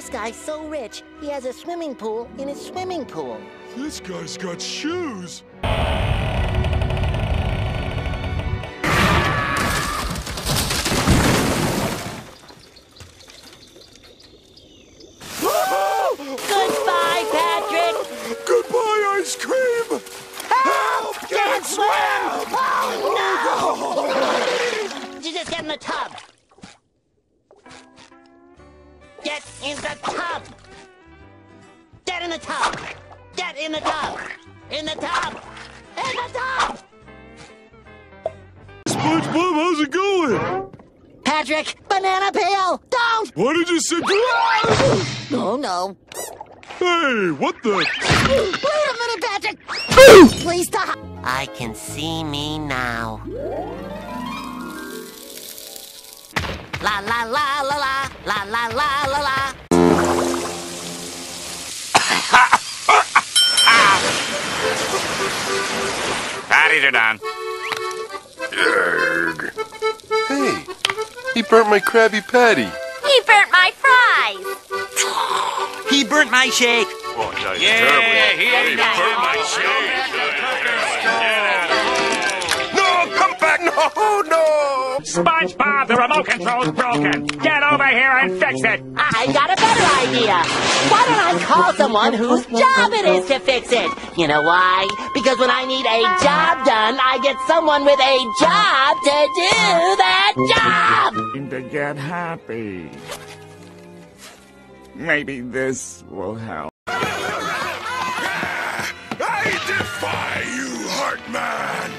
This guy's so rich, he has a swimming pool in his swimming pool. This guy's got shoes. Goodbye, Patrick. Goodbye, ice cream. Help! Can't swim! Oh, no! You just get in the tub. Get in the tub! Get in the tub! Get in the tub! In the tub! In the tub! SpongeBob, how's it going? Patrick, banana peel! Don't! What did you say? Oh, no. Hey, what the? Wait a minute, Patrick! Please stop! I can see me now. La la la la la la la la la la. Patties are done. Hey, he burnt my Krabby Patty. He burnt my fries. He burnt my shake. Oh, nice. Yeah, terrible. He burnt my shake. No, come back! No, no. SpongeBob, the remote control's broken. Get over here and fix it. I got a better idea. Why don't I call someone whose job it is to fix it? You know why? Because when I need a job done, I get someone with a job to do that job. To get happy. Maybe this will help. I defy you, Hartman.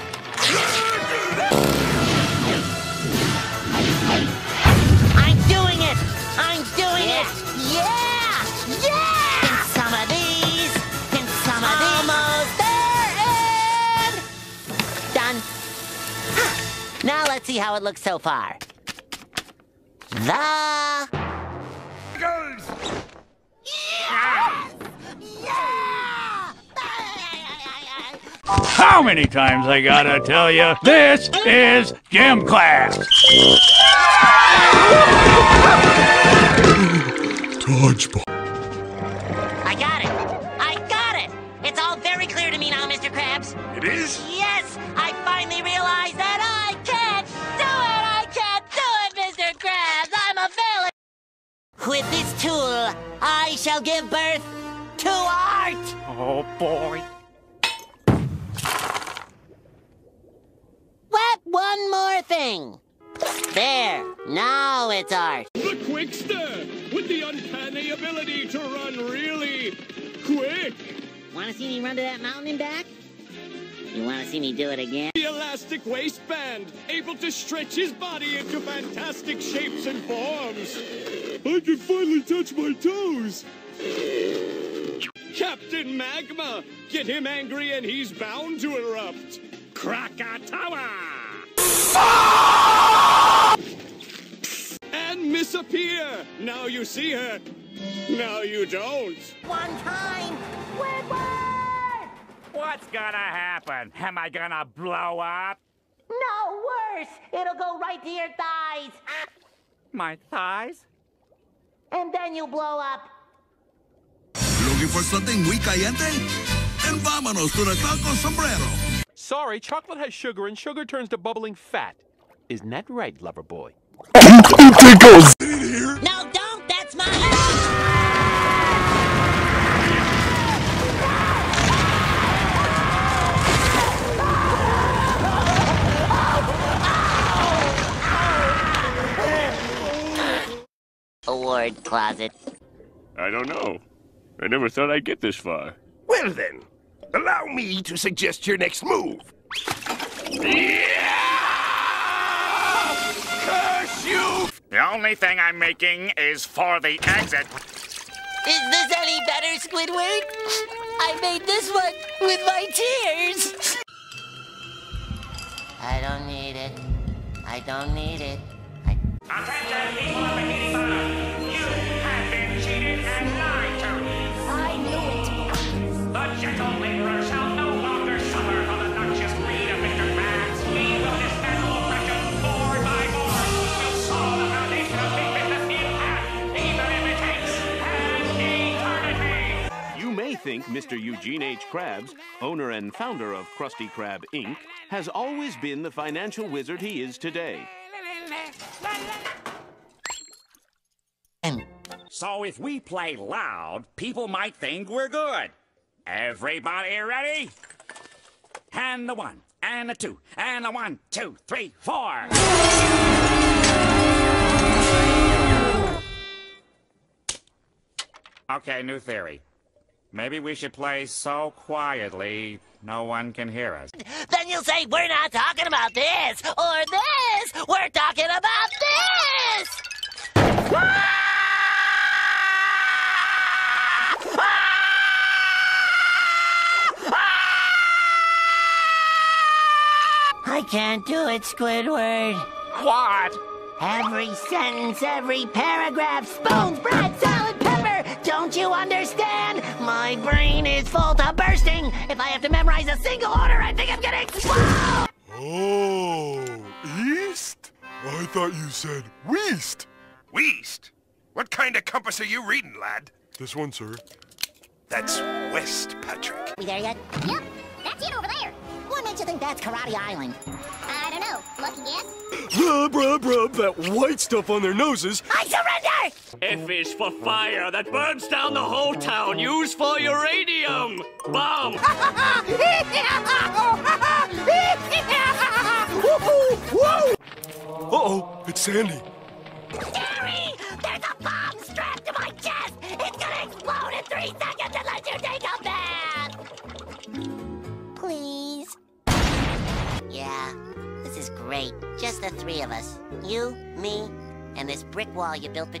Now let's see how it looks so far. The girls. Yes! Yeah! How many times I gotta tell you? This is GIM Class. Torchbolt. I got it. I got it. It's all very clear to me now, Mr. Krabs. It is? Yes, I finally realized that. With this tool, I shall give birth to art! Oh, boy. What? One more thing. There. Now it's art. The Quickster, with the uncanny ability to run really quick. Want to see me run to that mountain and back? You want to see me do it again? The elastic waistband, able to stretch his body into fantastic shapes and forms. I can finally touch my toes! Captain Magma! Get him angry and he's bound to erupt! Krakatoa! And disappear! Now you see her, now you don't! One time! Squidward! What's gonna happen? Am I gonna blow up? No, worse! It'll go right to your thighs! My thighs? And then you blow up. Looking for something muy caliente? And vámonos to the taco sombrero. Sorry, chocolate has sugar and sugar turns to bubbling fat. Isn't that right, lover boy? Tinkles! No, don't! That's my... Award closet. I don't know. I never thought I'd get this far. Well then, allow me to suggest your next move. Yeah! Curse you! The only thing I'm making is for the exit. Is this any better, Squidward? I made this one with my tears. I don't need it. I don't need it. Attention, people of the Kitty Farm! You have been cheated and lied to! I knew it! The gentle laborer shall no longer suffer from the noxious greed of Mr. Krabs. We will dismantle oppression more by more. We'll solve the foundation of big business in half, even if it takes half. think Mr. Eugene H. Krabs, owner and founder of Krusty Krab Inc., has always been the financial wizard he is today. So if we play loud, people might think we're good. Everybody ready? And a one, and a two, and a 1, 2, 3, 4. Okay, new theory. Maybe we should play so quietly no one can hear us. Then you'll say, we're not talking about this, or this, we're talking about this! Ah! I can't do it, Squidward. What? Every sentence, every paragraph, spoons, bread, salad, pepper. Don't you understand? My brain is full to bursting. If I have to memorize a single order, I think I'm gonna explode. Oh, east? I thought you said weast. Weast? What kind of compass are you reading, lad? This one, sir. That's west, Patrick. We there yet? Yep. That's it over there. What makes you think that's Karate Island? I don't know. Lucky guess. Rub, rub, rub that white stuff on their noses. I surrender! F is for fire that burns down the whole town. Use for uranium. Bomb. Uh-oh, it's Sandy. Gary, there's a bomb strapped to my chest. It's gonna explode in 3 seconds unless you take a bath. Please. Yeah, this is great. Just the three of us. You, me, and this brick wall you built